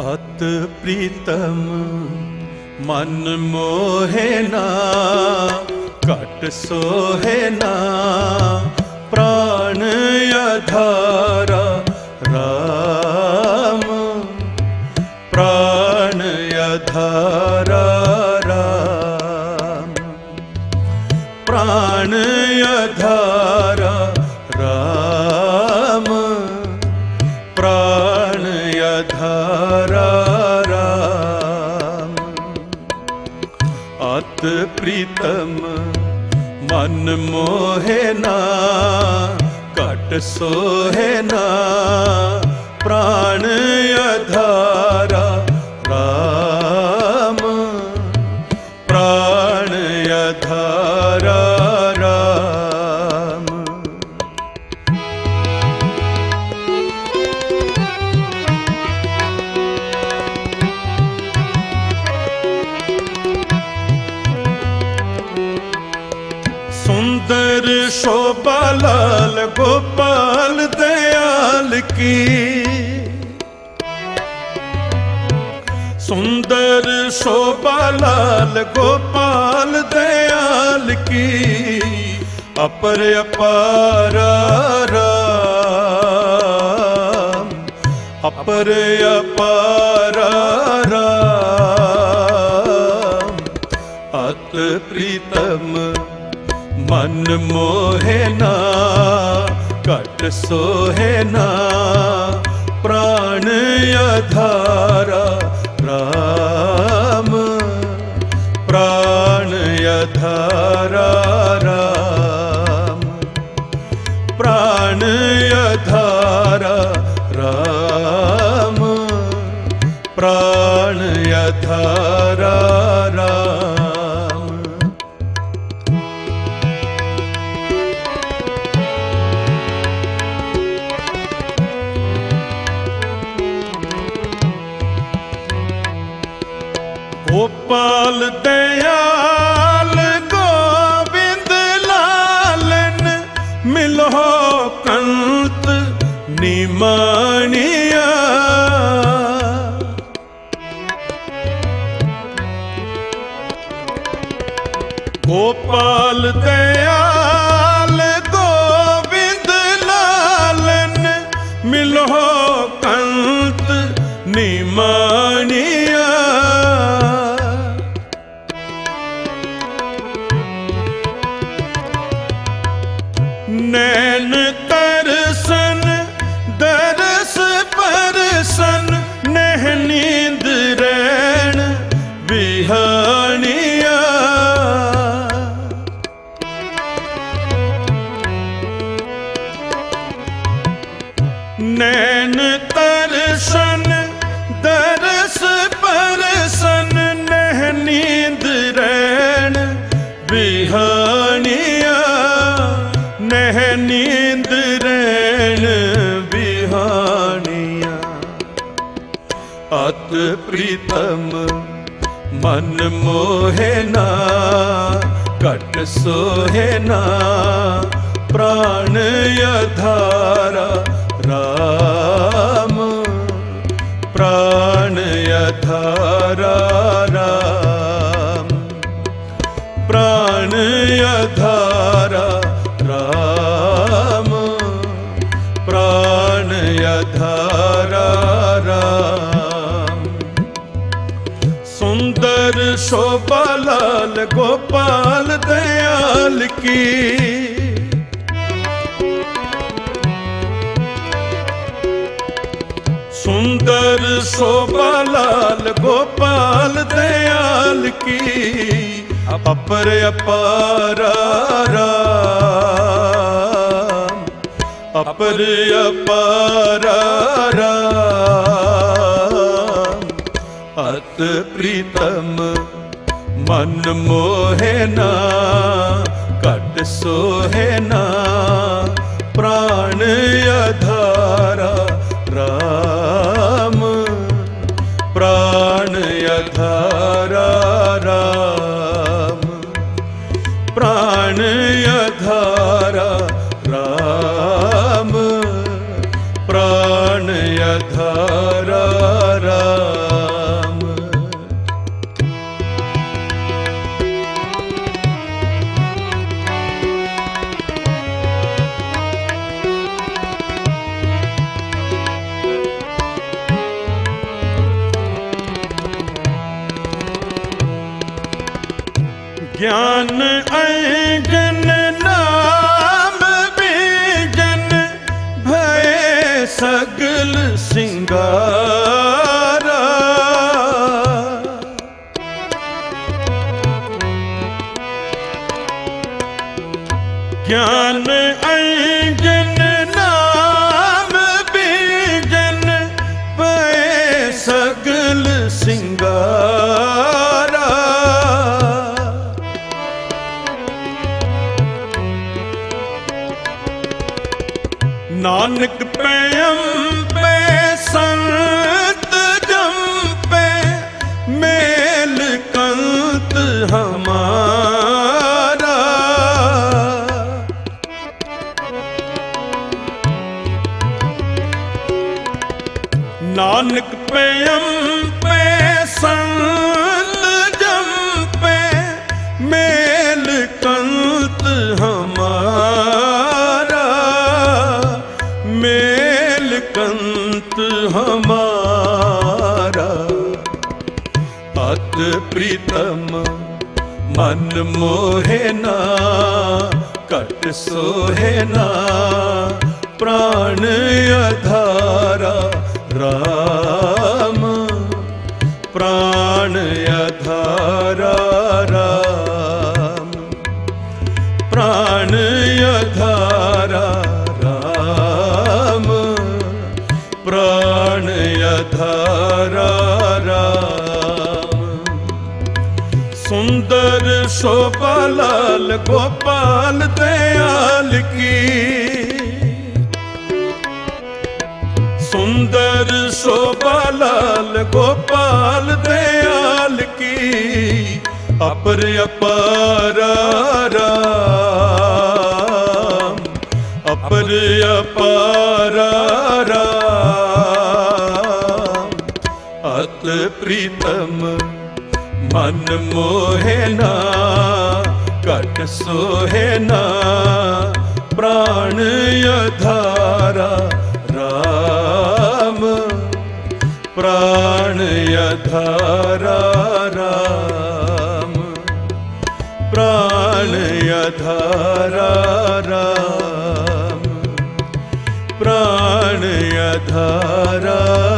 अत प्रीतम मन मोहना कट सोहना प्राण अधारा राम प्राण अधारा राम प्राण अधारा राम प्राण अधारा राम। अत प्रीतम मन मोहना कट सोहना प्राण अधारा राम प्राण अधारा राम। सुंदर शोभा लाल गोपाल दयाल की सुंदर शोभा लाल गोपाल दयाल की अपर अपारा राम अपर अपारा राम। अत प्रीतम मन मोहना कट सोहना प्राण अधारा राम प्राण अधारा राम प्राण अधारा राम प्राण अधारा राम। गोपाल दयाल गोविंद लालन मिलो कंत निमानिया गोपाल दयाल गोविंद लालन मिलो कंत निमानिया नैन तरसन दरस परसन नह नींद रैन विहानिया नैन तरसन दरस परसन नह नींद रैन विहानिया नींद रैन बिहानिया। अत प्रीतम मन मोहना कट सोहना प्राण अधारा राम प्राण अधारा राम प्राण अधारा अधारा राम। सुंदर शोभा लाल गोपाल दयाल की सुंदर शोभा लाल गोपाल दयाल की अपर अपारा अपर अपारा राम। अत प्रीतम मन मोहना कट सोहना प्राण अधारा राम प्राण अधारा राम प्राण अधारा राम प्राण अधारा राम। सगल सिंगारा ज्ञान अंजन नाम बीजन पे सगल सिंगारा नानक नानक पेयम पे संग जम पे मेल कंत हमारा मेल कंत हमारा। अत प्रीतम मन मोहना कट सोहना प्राण अधारा राम प्राण अधारा राम प्राण अधारा राम प्राण अधारा राम। सुंदर शोभालाल गोपाल दयाल की सुंदर शोभालाल गोपाल दयाल की अपर अपारा राम अपर अपारा राम। अत प्रीतम मन मोहना कट सोहना प्राण अधारा प्राण अधारा राम प्राण अधारा राम प्राण अधारा।